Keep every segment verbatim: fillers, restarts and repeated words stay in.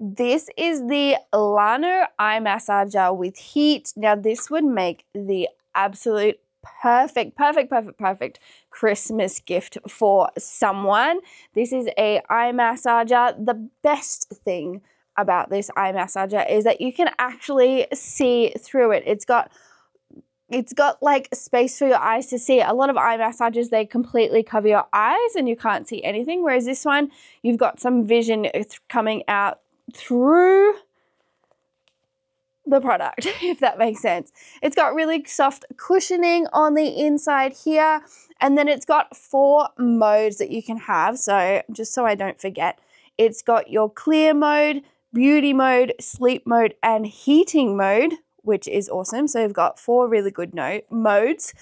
This is the Lano eye massager with heat. Now this would make the absolute perfect, perfect, perfect, perfect Christmas gift for someone. This is a eye massager. The best thing about this eye massager is that you can actually see through it. It's got It's got like space for your eyes to see. A lot of eye massagers, they completely cover your eyes and you can't see anything. Whereas this one, you've got some vision coming out through the product, if that makes sense. It's got really soft cushioning on the inside here. And then it's got four modes that you can have. So just so I don't forget, it's got your clear mode, beauty mode, sleep mode, and heating mode, which is awesome. So you've got four really good note modes.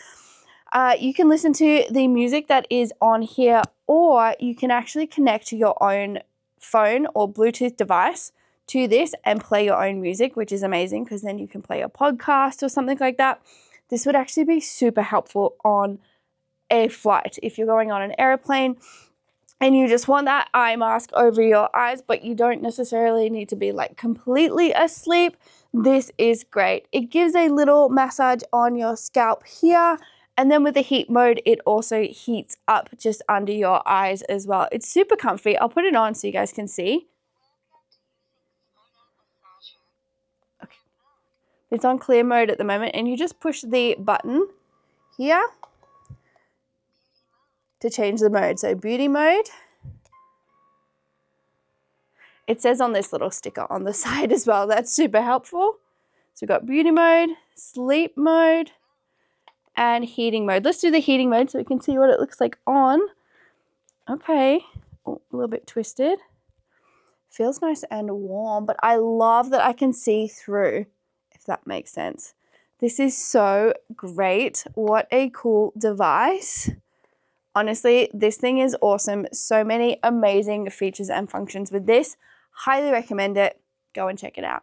Uh, you can listen to the music that is on here, or you can actually connect to your own phone or Bluetooth device to this and play your own music, which is amazing because then you can play a podcast or something like that. This would actually be super helpful on a flight. If you're going on an airplane and you just want that eye mask over your eyes, but you don't necessarily need to be like completely asleep, this is great. It gives a little massage on your scalp here, and then with the heat mode, it also heats up just under your eyes as well. It's super comfy. I'll put it on so you guys can see. Okay. It's on clear mode at the moment, and you just push the button here to change the mode. So beauty mode. It says on this little sticker on the side as well. That's super helpful. So we've got beauty mode, sleep mode, and heating mode. Let's do the heating mode so we can see what it looks like on. Okay, oh, a little bit twisted. Feels nice and warm, but I love that I can see through, if that makes sense. This is so great. What a cool device. Honestly, this thing is awesome. So many amazing features and functions with this. Highly recommend it. Go and check it out.